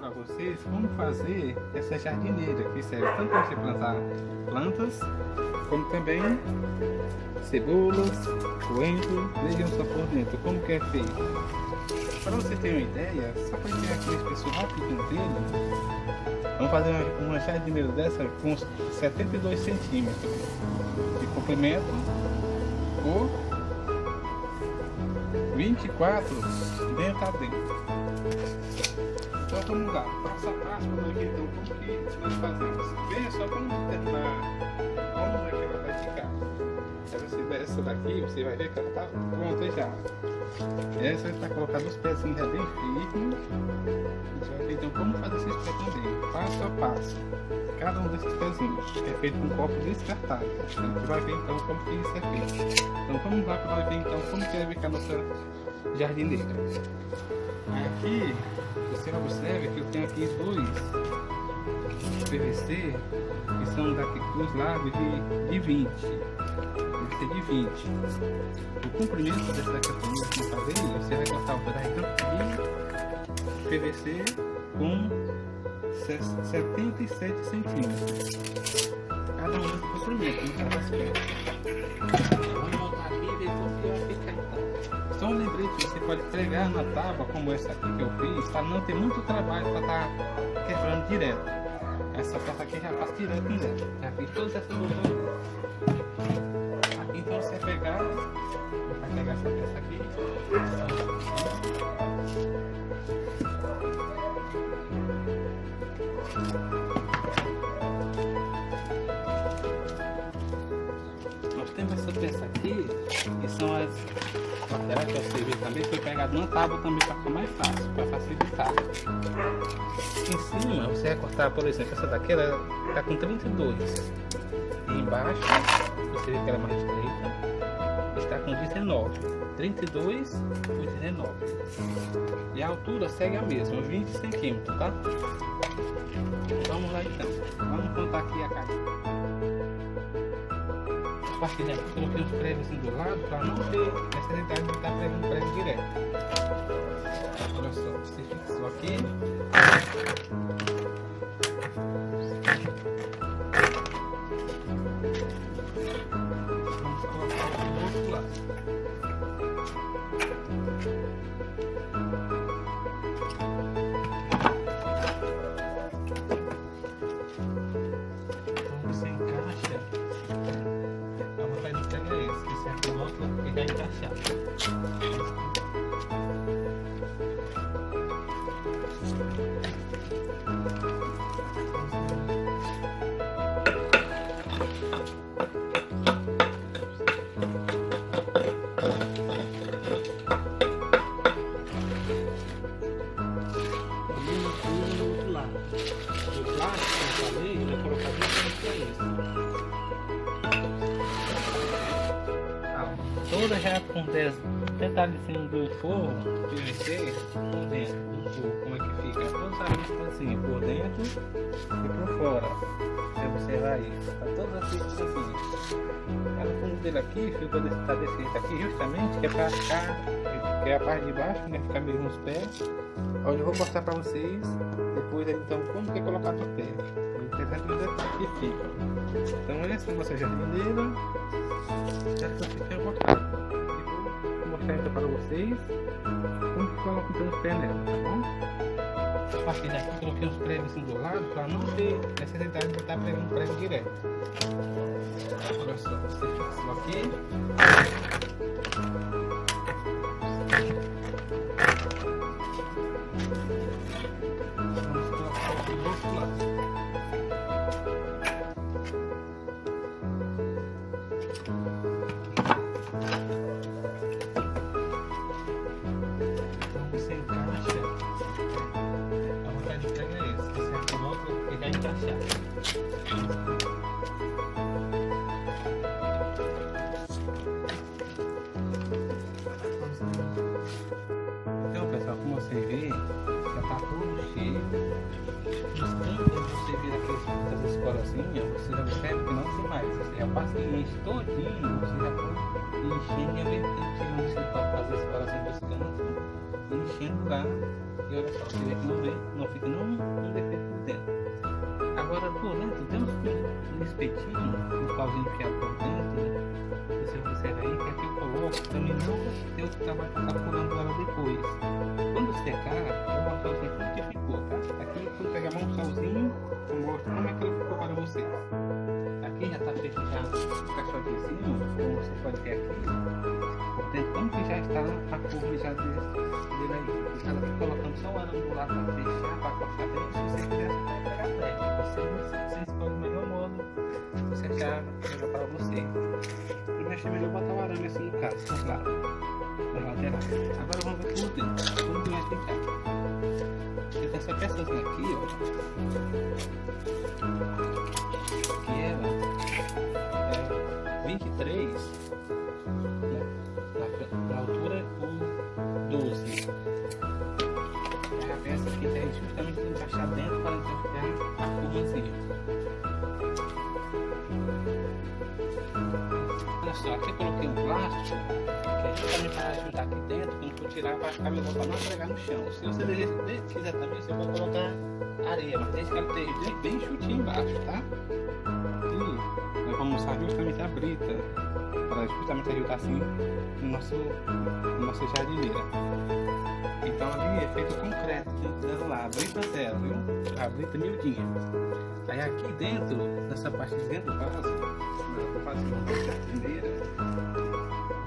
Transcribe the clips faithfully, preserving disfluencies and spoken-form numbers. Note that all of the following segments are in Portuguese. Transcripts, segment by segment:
para vocês como fazer essa jardineira, que serve tanto para você plantar plantas, como também cebolas, coentro, vejam só por dentro como que é feito. Para você ter uma ideia, só para ter aqui as pessoas rapidinho dele, vamos fazer uma, uma jardineira dessa com setenta e dois centímetros de comprimento por vinte e quatro dentro a dentro. Então vamos lá, passo a passo para ver então como que nós fazemos. Veja só como terminar, como é que ela vai ficar. Você vai essa daqui, você vai ver que ela está pronta já. Essa está colocando os pezinhos já bem firmes. A gente vai ver então como fazer esses pezinhos, passo a passo. Cada um desses pezinhos é feito com um copo descartável. A gente vai ver então como que isso é feito. Então vamos lá para ver então como que vai ficar a nossa jardineira. Aqui você observa que eu tenho aqui dois P V C que são daqui dos lados de, de vinte. Deve ser de vinte. O comprimento dessa categoria que eu falei, você vai cortar o pedaço de P V C com setenta e sete centímetros. Cada um do comprimento, não cada aspecto. Vamos voltar aqui e ver como fica então. Só um lembrete que você pode pregar na tábua, como essa aqui que eu fiz, para não ter muito trabalho para estar quebrando direto. Essa peça aqui já passa direto nela. Já fiz todas essas duas. Aqui então você vai pegar, vai pegar essa peça aqui. Nós temos essa peça aqui, que são as... Ela quer servir também, foi pegada numa tábua também para ficar mais fácil, para facilitar. Em cima você vai cortar, por exemplo, essa daqui, ela está com trinta e dois. E embaixo, você vê que ela é mais estreita, está com dezenove. trinta e dois por dezenove. E a altura segue a mesma, vinte centímetros, tá? Vamos lá então, vamos contar aqui a caixa. A parte de dentro, coloquei os pregos assim do lado para não ter necessidade de estar pregando prego direto. Olha só, você fixou aqui. Vamos colocar do outro lado. Como você encaixa? Já encaixado. Do outro lado. O plástico que eu falei, eu vou colocar dentro do que é isso. Toda já com dez detalhezinhos do forro, P V C, por dentro do forro, como é que fica? Todos as listas assim, por dentro e por fora. Você observar aí, tá todas as listas assim. Ela fundo dele aqui, ficou desse, tá desse jeito aqui, justamente que é pra cá, que é a parte de baixo, né? Ficar mesmo os pés. Olha, eu vou mostrar pra vocês, depois então, como que é colocar no pé. O que fica. Então, essa é a nossa jardineira. Já que você quer botar. Para vocês, como que coloca então os pés nela, tá bom? A partir daqui coloquei os pregos assim do lado para não ter necessidade de estar pregando prego direto. Olha só, você fixou aqui. Vamos colocar aqui do outro lado. Então pessoal, como você vê, já está tudo cheio. Nos cantos você vê aquelas escorazinhas, você já observa que não tem mais. Você já passa e enche todinho, você já pode enchendo e tirando esse toque das escorazinhas dos cantos, enchendo lá. agora só se não fica nenhum defeito por dentro. Agora durante temos um espetinho, um pauzinho enfiado por dentro, você observa aí que aqui eu coloco também não tem o que vai ficar pulando ela depois. Quando secar, eu mostro assim tudo que ficou, tá? Aqui quando pegar a mão sozinho, eu mostro como é que ela ficou para vocês. Aqui já está fechado o caixotezinho, como você pode ver aqui. Como que já está a curva já desse dele aí, ela está colocando só o arame do lado para fechar, para cortar bem. Se você quiser pegar a técnica, você, você escolhe o melhor modo que você quer melhor para você. Eu achei melhor botar o arame assim no caso, por claro, na lateral. Agora vamos ver tudo dentro, como que vai ficar. Essa peçazinha aqui, ó, que ela é vinte e três. Justamente encaixar dentro para então ficar a curvazinha. Olha só, aqui eu coloquei um plástico que é justamente para ajudar aqui dentro, quando for tirar vai ficar melhor para não esfregar no chão. Se você quiser também, você pode colocar areia, mas deixa que ela esteja bem, bem chutinha embaixo, tá? E nós vamos usar justamente a brita para justamente ajudar assim no nosso, no nosso jardineira. Então ali é feito concreto, dando lá, a brita zero, viu? A brita miudinha. Aí aqui dentro, nessa parte de dentro do vaso, eu vou fazer uma coisa primeira.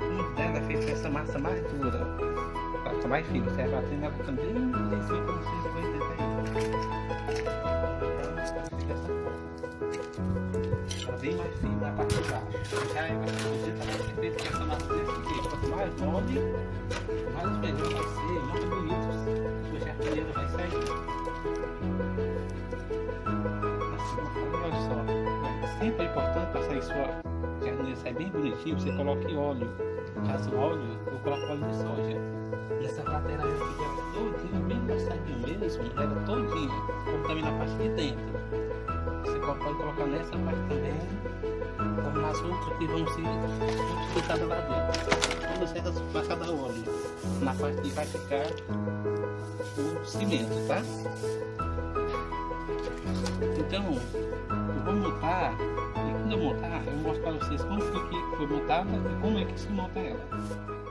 Um dela é feito com essa massa mais dura, pra ficar mais fina. Você vai batendo ela ficando bem lisinha, como vocês vão entender aí. Ela bem mais fina na parte de baixo. Já é feito com essa massa desse tipo. Quanto mais mole, mais melhor vai ser, mais bonito o jardineiro vai sair. Assim, olha só, é sempre importante para sair sua jardineira sair bem bonitinho, você coloque óleo. Caso óleo, eu coloco óleo de soja. E essa parte era todinha, mesmo na saída mesmo, era todinha, como também na parte de dentro. Você pode colocar nessa parte também, como nas outras que vão se multiplicar lá dentro. Quando você passar da óleo, na parte que vai ficar o cimento, tá? Então, eu vou montar, e quando eu montar, eu mostro para vocês como foi montada e como é que se monta ela.